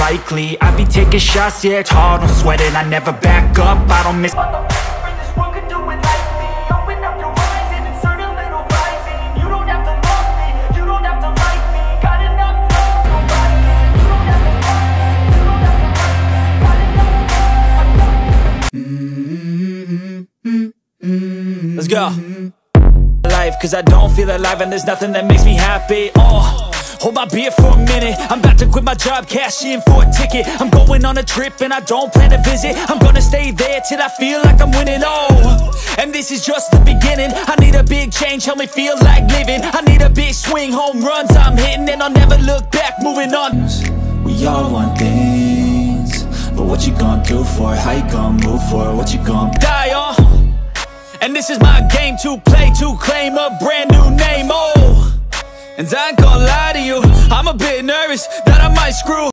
unlikely. I be taking shots, yeah, it's hard, don't sweat it. I never back up, I don't miss. What the f*** for this world could do it like me? Open up your eyes and insert a little rising. You don't have to love me, you don't have to like me. Got enough love, nobody. You don't have to love me, you don't have to like me. Got enough love, Let's go. Cause I don't feel alive and there's nothing that makes me happy. Oh, hold my beer for a minute. I'm about to quit my job, cash in for a ticket. I'm going on a trip and I don't plan to visit. I'm gonna stay there till I feel like I'm winning. Oh, and this is just the beginning. I need a big change, help me feel like living. I need a big swing, home runs I'm hitting. And I'll never look back, moving on. We all want things, but what you gonna do for it? How you gonna move for it? What you gonna die on? And this is my game to play, to claim a brand new name, oh. And I ain't gonna lie to you, I'm a bit nervous that I might screw